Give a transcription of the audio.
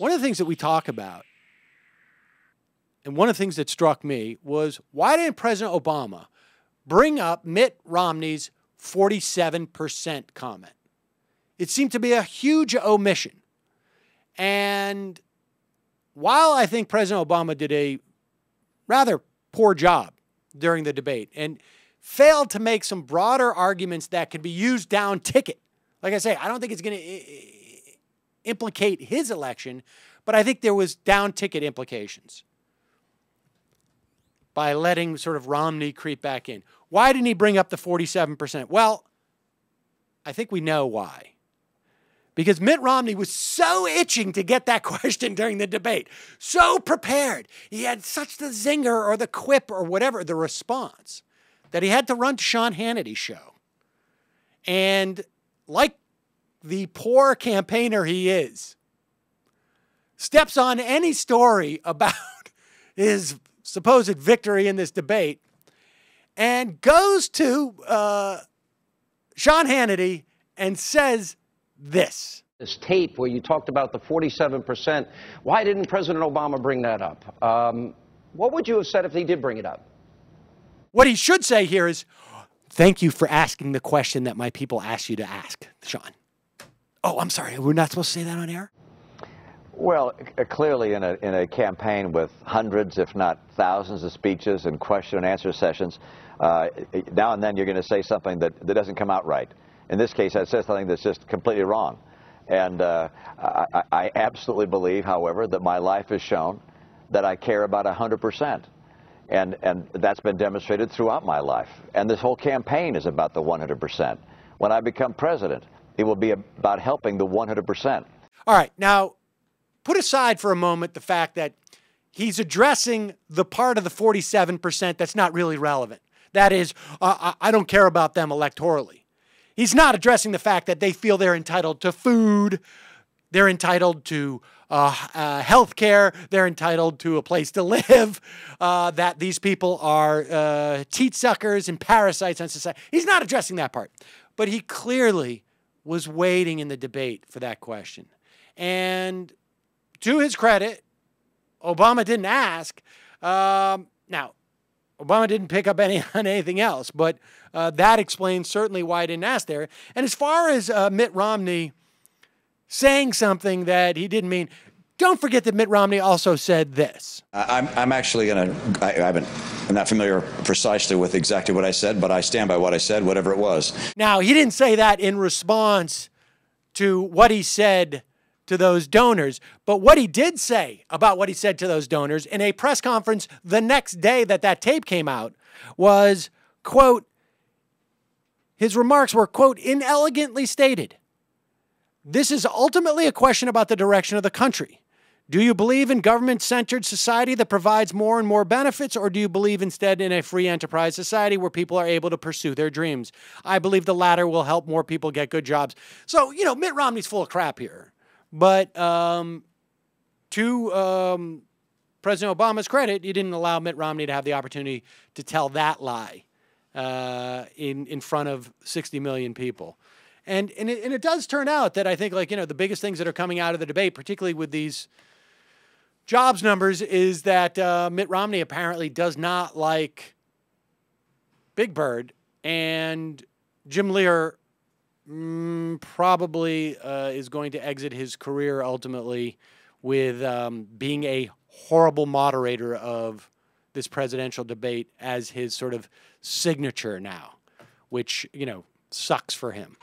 One of the things that we talk about, and one of the things that struck me, was why didn't President Obama bring up Mitt Romney's 47% comment? It seemed to be a huge omission. And while I think President Obama did a rather poor job during the debate and failed to make some broader arguments that could be used down ticket, like I say, I don't think it's going to implicate his election, but I think there was down-ticket implications by letting sort of Romney creep back in. Why didn't he bring up the 47%? Well, I think we know why. Because Mitt Romney was so itching to get that question during the debate, so prepared. He had such the zinger or the quip or whatever, the response, that he had to run to Sean Hannity's show. And like the poor campaigner he is, steps on any story about his supposed victory in this debate and goes to Sean Hannity and says this. This tape where you talked about the 47%, why didn't President Obama bring that up? What would you have said if he did bring it up? What he should say here is, thank you for asking the question that my people asked you to ask, Sean. Oh, I'm sorry, we're not supposed to say that on air? Well, clearly in a campaign with hundreds, if not thousands of speeches and question and answer sessions, now and then you're going to say something that doesn't come out right. In this case, I said something that's just completely wrong. And I absolutely believe, however, that my life has shown that I care about 100%. And that's been demonstrated throughout my life. And this whole campaign is about the 100%. When I become president, it will be about helping the 100%. All right. Now, put aside for a moment the fact that he's addressing the part of the 47% that's not really relevant. That is, I don't care about them electorally. He's not addressing the fact that they feel they're entitled to food, they're entitled to health care, they're entitled to a place to live, that these people are teat suckers and parasites on society. He's not addressing that part. But he clearly was waiting in the debate for that question. And to his credit, Obama didn't ask. Now, Obama didn't pick up on anything else, but that explains certainly why he didn't ask there. And as far as Mitt Romney saying something that he didn't mean, don't forget that Mitt Romney also said this. I'm actually going to, I'm not familiar precisely with exactly what I said, but I stand by what I said, whatever it was. Now, he didn't say that in response to what he said to those donors, but what he did say about what he said to those donors in a press conference the next day that tape came out was, quote, his remarks were, quote, inelegantly stated. This is ultimately a question about the direction of the country. Do you believe in government-centered society that provides more and more benefits, or do you believe instead in a free enterprise society where people are able to pursue their dreams? I believe the latter will help more people get good jobs. So, you know, Mitt Romney's full of crap here. But to President Obama's credit, he didn't allow Mitt Romney to have the opportunity to tell that lie in front of 60 million people. And it does turn out that I think, like, you know, the biggest things that are coming out of the debate, particularly with these jobs numbers, is that Mitt Romney apparently does not like Big Bird, and Jim Lehrer probably is going to exit his career ultimately with being a horrible moderator of this presidential debate as his sort of signature now, which, you know, sucks for him.